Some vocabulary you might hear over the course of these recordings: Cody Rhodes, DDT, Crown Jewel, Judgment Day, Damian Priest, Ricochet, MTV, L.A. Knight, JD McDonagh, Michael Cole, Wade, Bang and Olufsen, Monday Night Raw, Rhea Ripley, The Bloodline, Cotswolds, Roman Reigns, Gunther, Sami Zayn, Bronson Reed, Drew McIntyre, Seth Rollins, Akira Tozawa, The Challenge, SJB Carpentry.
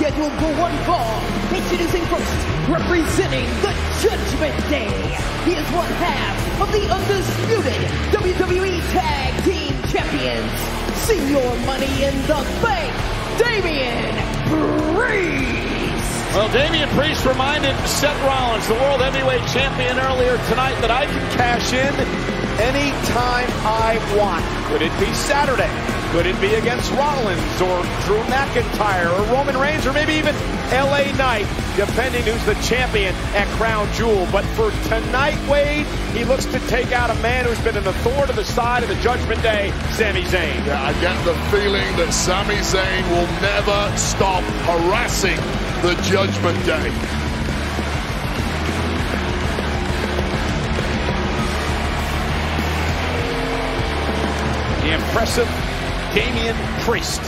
scheduled for one fall. Introducing first, representing the Judgment Day, he is one half of the undisputed WWE Tag Team Champions. See your money in the bank, Damian Priest. Well, Damian Priest reminded Seth Rollins, the World Heavyweight Champion, earlier tonight that I can cash in anytime I want. Could it be Saturday? Could it be against Rollins or Drew McIntyre or Roman Reigns or maybe even L.A. Knight, depending who's the champion at Crown Jewel? But for tonight, Wade, he looks to take out a man who's been an author to the side of the Judgment Day, Sami Zayn. Yeah, I get the feeling that Sami Zayn will never stop harassing the Judgment Day. The impressive Damian Priest.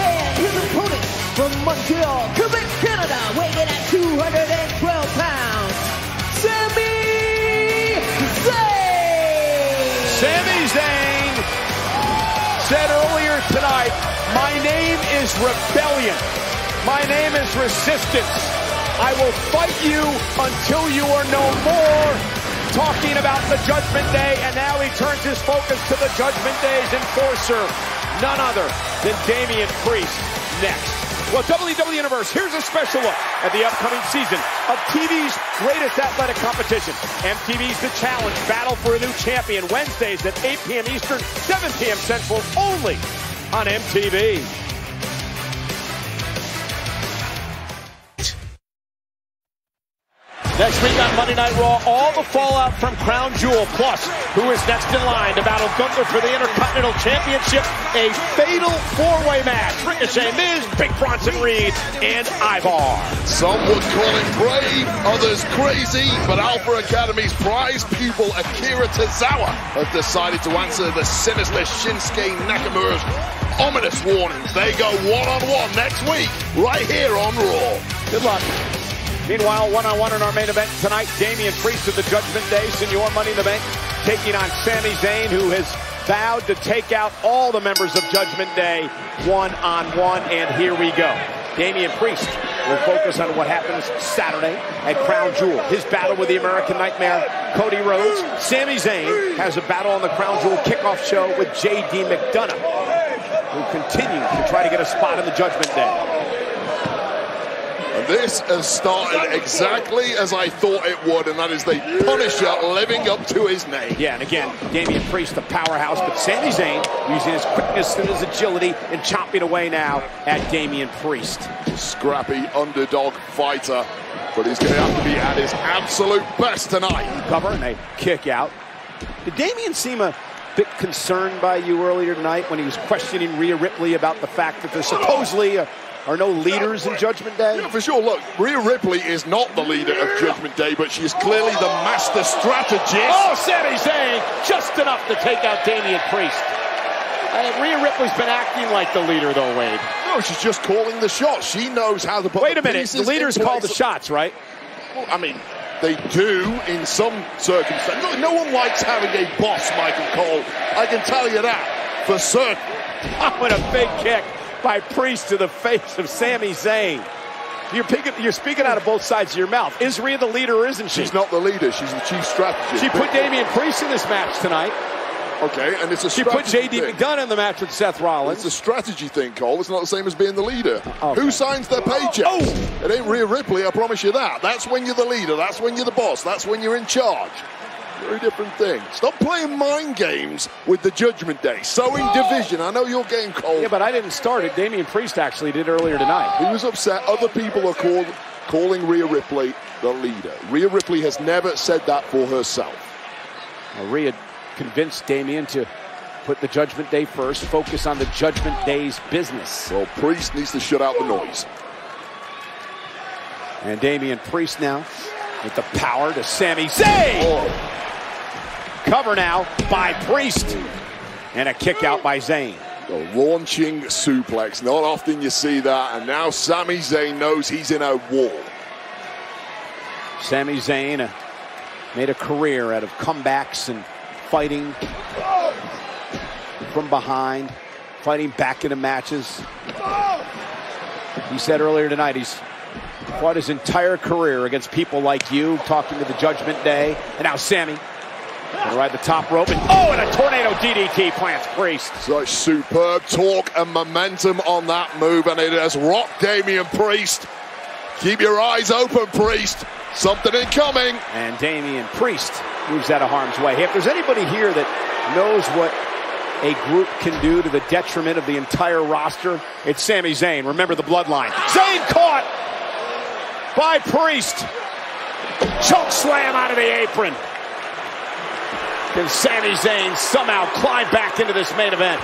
And his opponent from Montreal, Quebec, Canada, weighing in at 212 pounds, Sami Zayn. Sami Zayn said earlier tonight, my name is rebellion. My name is resistance. I will fight you until you are no more. Talking about the Judgment Day, and now he turns his focus to the Judgment Day's enforcer, none other than Damian Priest. Next. Well, WWE Universe, here's a special look at the upcoming season of TV's greatest athletic competition. MTV's The Challenge, Battle for a New Champion, Wednesdays at 8 p.m. Eastern, 7 p.m. Central, only on MTV. Next week on Monday Night Raw, all the fallout from Crown Jewel, plus who is next in line to battle Gunther for the Intercontinental Championship, a fatal four-way match. Ricochet, Miz, Big Bronson Reed, and Ivar. Some would call him brave, others crazy, but Alpha Academy's prize pupil Akira Tozawa has decided to answer the sinister Shinsuke Nakamura's ominous warnings. They go one-on-one next week, right here on Raw. Good luck. Meanwhile, one-on-one in our main event tonight, Damian Priest of the Judgment Day, Senior Money in the Bank, taking on Sami Zayn, who has vowed to take out all the members of Judgment Day one-on-one, and here we go. Damian Priest will focus on what happens Saturday at Crown Jewel. His battle with the American Nightmare, Cody Rhodes. Sami Zayn has a battle on the Crown Jewel kickoff show with JD McDonagh, who continues to try to get a spot in the Judgment Day. This has started exactly as I thought it would, and that is the Punisher living up to his name. Yeah, and again, Damian Priest, the powerhouse, but Sami Zayn using his quickness and his agility and chopping away now at Damian Priest. Scrappy underdog fighter, but he's going to have to be at his absolute best tonight. Cover, and they kick out. Did Damian seem a bit concerned by you earlier tonight when he was questioning Rhea Ripley about the fact that there's supposedly are no leaders in Judgment Day? Yeah, for sure. Look, Rhea Ripley is not the leader of Judgment Day, but she is clearly the master strategist. Oh, Sami Zayn, just enough to take out Damian Priest. Rhea Ripley's been acting like the leader, though, Wade. No, she's just calling the shots. She knows how to put Wait a minute, the leaders call the shots, right? Well, I mean, they do in some circumstances. Look, no one likes having a boss, Michael Cole. I can tell you that for certain. Oh, what a big kick by Priest to the face of Sami Zayn. You're speaking out of both sides of your mouth. Is Rhea the leader or isn't she? She's not the leader. She's the chief strategist. She put Damian Priest in this match tonight. Okay, and it's a strategy thing. She put JD McDonagh in the match with Seth Rollins. It's a strategy thing, Cole. It's not the same as being the leader. Okay. Who signs their paychecks? Oh. It ain't Rhea Ripley, I promise you that. That's when you're the leader. That's when you're the boss. That's when you're in charge. Very different thing. Stop playing mind games with the Judgment Day. Sowing division. I know your game, Cole. Yeah, but I didn't start it. Damian Priest actually did earlier tonight. He was upset. Other people are calling Rhea Ripley the leader. Rhea Ripley has never said that for herself. Now, Rhea convinced Damian to put the Judgment Day first, focus on the Judgment Day's business. Well, Priest needs to shut out the noise. And Damian Priest now with the power to Sami Zayn. Oh. Cover now by Priest. And a kick out by Zayn. A launching suplex. Not often you see that. And now Sami Zayn knows he's in a war. Sami Zayn made a career out of comebacks and fighting from behind, fighting back into matches. He said earlier tonight he's fought his entire career against people like you, talking to the Judgment Day. And now Sami gonna ride the top rope. And oh, and a tornado DDT plants Priest. Such superb talk and momentum on that move. And it has rocked Damian Priest. Keep your eyes open, Priest. Something incoming. And Damian Priest moves out of harm's way. Hey, if there's anybody here that knows what a group can do to the detriment of the entire roster, it's Sami Zayn. Remember the bloodline. Zayn caught by Priest. Choke slam out of the apron. Can Sami Zayn somehow climb back into this main event?